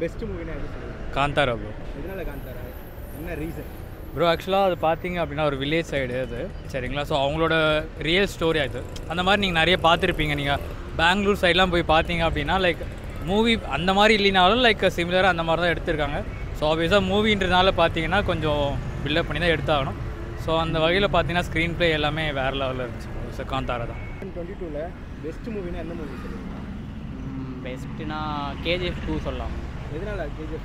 Best movie Kantara bro. Kantara? Reason? Bro, actually, a village side so real story you can Bangalore side like movie like similar so obviously movie build up so screenplay so Kantara in 22 best movie best na KGF2 sollam. KGF2.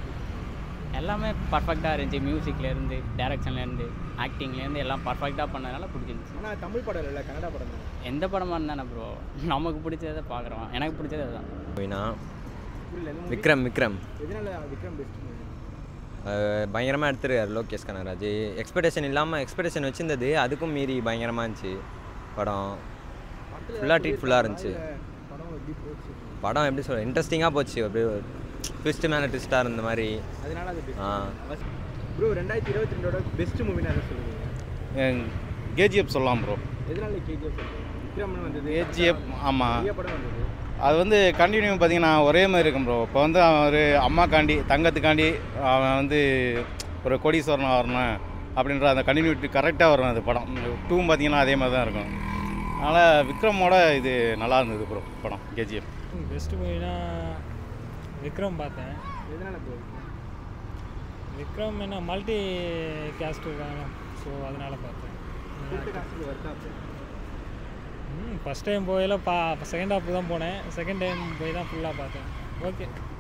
Ellame perfect arrange music la irundhe, direction la irundhe, acting la irundhe ellam perfect ah pannadala pudichirundhu. Ana Tamil padam illa Kannada padam. Endha padama irundana bro? Namakku pidichadha paakrom. Enakku pidichadha adha. Veena Vikram. Edinala Vikram best movie. Bayangarama eduthirukar Lokesh Kanaraj. Expectation vechindadhu adukkum meeri bayangarama irundhu padam. Full ah irundhu. Padam eppadi interesting ah pochu twist man twist ah irundha mari bro 2022 oda best movie na solreenga KGF sollaam bro edhanaala KGF vikram vandhadu KGF ama adu vande continue pathina ore maari irukum bro appo vanda oru amma kaandi thangathukku kaandi vande oru kodi sorna varna appadindra and continuity correct ah varum adu padam 2 pathina adhe maari dhaan irukum ala vikram oda idu nalla irundhudu bro padam KGF best movie na Vikram பார்த்தேன் எதனால bro Vikram என்ன multi cast இருக்காங்க so அதனால பார்த்தேன் first time போயல second half தான் போனேன் second time போய் தான் ஃபுல்லா பார்த்தேன் ஓகே